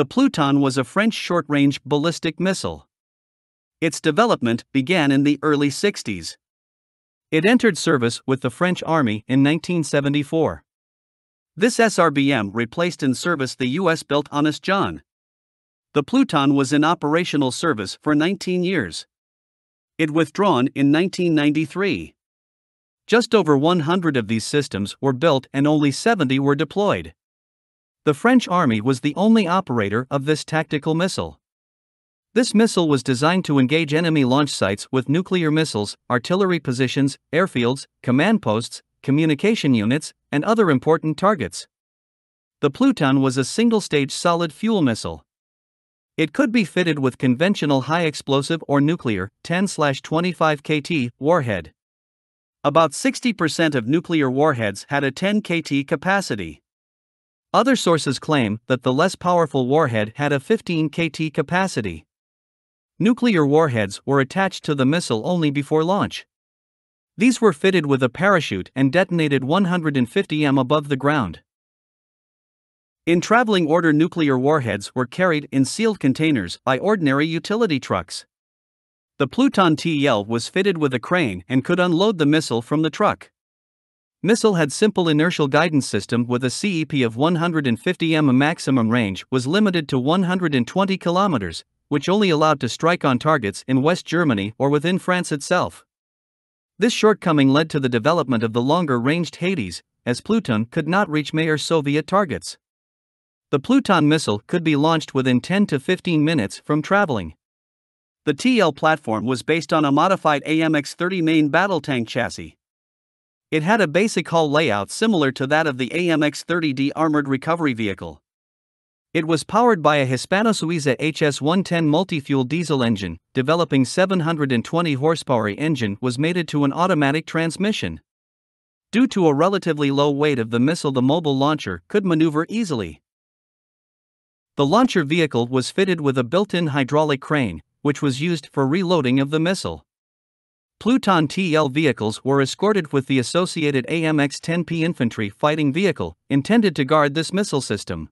The Pluton was a French short-range ballistic missile. Its development began in the early 60s. It entered service with the French Army in 1974. This SRBM replaced in service the US-built Honest John. The Pluton was in operational service for 19 years. It withdrawn in 1993. Just over 100 of these systems were built and only 70 were deployed. The French Army was the only operator of this tactical missile. This missile was designed to engage enemy launch sites with nuclear missiles, artillery positions, airfields, command posts, communication units, and other important targets. The Pluton was a single-stage solid-fuel missile. It could be fitted with conventional high-explosive or nuclear 10/25 kT warhead. About 60% of nuclear warheads had a 10 kT capacity. Other sources claim that the less powerful warhead had a 15 kT capacity. Nuclear warheads were attached to the missile only before launch. These were fitted with a parachute and detonated 150 m above the ground. In traveling order, nuclear warheads were carried in sealed containers by ordinary utility trucks. The Pluton TEL was fitted with a crane and could unload the missile from the truck. Missile had simple inertial guidance system with a CEP of 150 m. Maximum range was limited to 120 kilometers, which only allowed to strike on targets in West Germany or within France itself. This shortcoming led to the development of the longer-ranged Hades, as Pluton could not reach May or Soviet targets. The Pluton missile could be launched within 10 to 15 minutes from traveling. The TL platform was based on a modified AMX-30 main battle tank chassis. It had a basic hull layout similar to that of the AMX-30D armored recovery vehicle. It was powered by a Hispano-Suiza HS-110 multi-fuel diesel engine. Developing 720 horsepower engine was mated to an automatic transmission. Due to a relatively low weight of the missile, the mobile launcher could maneuver easily. The launcher vehicle was fitted with a built-in hydraulic crane, which was used for reloading of the missile. Pluton TL vehicles were escorted with the associated AMX-10P infantry fighting vehicle, intended to guard this missile system.